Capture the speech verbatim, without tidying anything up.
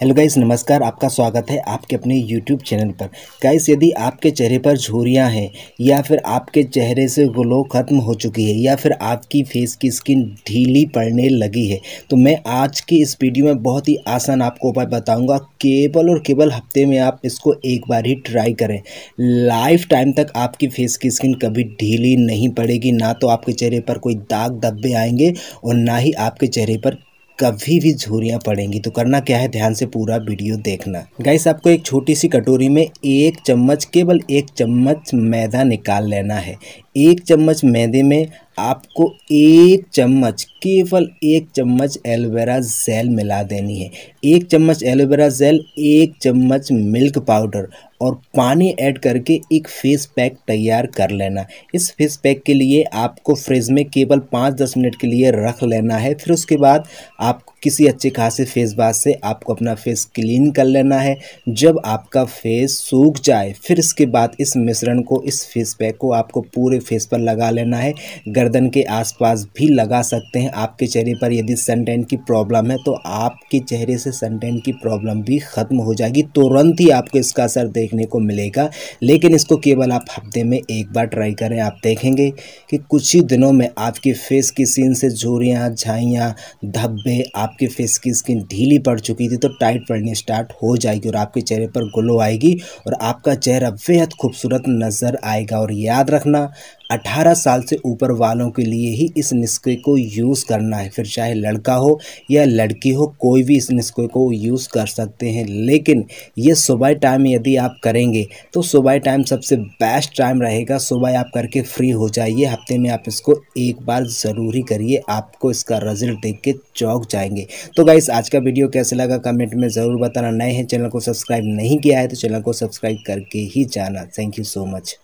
Hello guys, नमस्कार। आपका स्वागत है आपके अपने यूट्यूब चैनल पर। गाइस, यदि आपके चेहरे पर झुर्रियाँ हैं या फिर आपके चेहरे से ग्लो ख़त्म हो चुकी है या फिर आपकी फेस की स्किन ढीली पड़ने लगी है, तो मैं आज की इस वीडियो में बहुत ही आसान आपको उपाय बताऊंगा। केवल और केवल हफ्ते में आप इसको एक बार ही ट्राई करें। लाइफ टाइम तक आपकी फेस की स्किन कभी ढीली नहीं पड़ेगी, ना तो आपके चेहरे पर कोई दाग धब्बे आएंगे और ना ही आपके चेहरे पर कभी भी झुर्रियाँ पड़ेंगी। तो करना क्या है, ध्यान से पूरा वीडियो देखना। गाइस, आपको एक छोटी सी कटोरी में एक चम्मच, केवल एक चम्मच मैदा निकाल लेना है। एक चम्मच मैदे में आपको एक चम्मच, केवल एक चम्मच एलोवेरा जेल मिला देनी है। एक चम्मच एलोवेरा जेल, एक चम्मच मिल्क पाउडर और पानी ऐड करके एक फेस पैक तैयार कर लेना। इस फेस पैक के लिए आपको फ्रिज में केवल पाँच दस मिनट के लिए रख लेना है। फिर उसके बाद आपको किसी अच्छे खासे फेस वॉश से आपको अपना फेस क्लीन कर लेना है। जब आपका फेस सूख जाए, फिर इसके बाद इस मिश्रण को, इस फेस पैक को आपको पूरे फेस पर लगा लेना है। गर्दन के आसपास भी लगा सकते हैं। आपके चेहरे पर यदि सनटैन की प्रॉब्लम है तो आपके चेहरे से सनटैन की प्रॉब्लम भी ख़त्म हो जाएगी। तुरंत ही आपको इसका असर देखने को मिलेगा। लेकिन इसको केवल आप हफ्ते में एक बार ट्राई करें। आप देखेंगे कि कुछ ही दिनों में आपकी फेस की स्किन से झुर्रियाँ, झाइयाँ, धब्बे, आपके फेस की स्किन ढीली पड़ चुकी थी तो टाइट पड़नी स्टार्ट हो जाएगी और आपके चेहरे पर ग्लो आएगी और आपका चेहरा बेहद खूबसूरत नज़र आएगा। और याद रखना, अठारह साल से ऊपर वालों के लिए ही इस नुस्खे को यूज़ करना है। फिर चाहे लड़का हो या लड़की हो, कोई भी इस नुस्खे को यूज़ कर सकते हैं। लेकिन ये सुबह टाइम यदि आप करेंगे तो सुबह टाइम सबसे बेस्ट टाइम रहेगा। सुबह आप करके फ्री हो जाइए। हफ्ते में आप इसको एक बार ज़रूरी करिए, आपको इसका रिजल्ट देख के चौंक जाएंगे। तो गाइस, आज का वीडियो कैसे लगा कमेंट में ज़रूर बताना। नए हैं, चैनल को सब्सक्राइब नहीं किया है तो चैनल को सब्सक्राइब करके ही जाना। Thank you so much.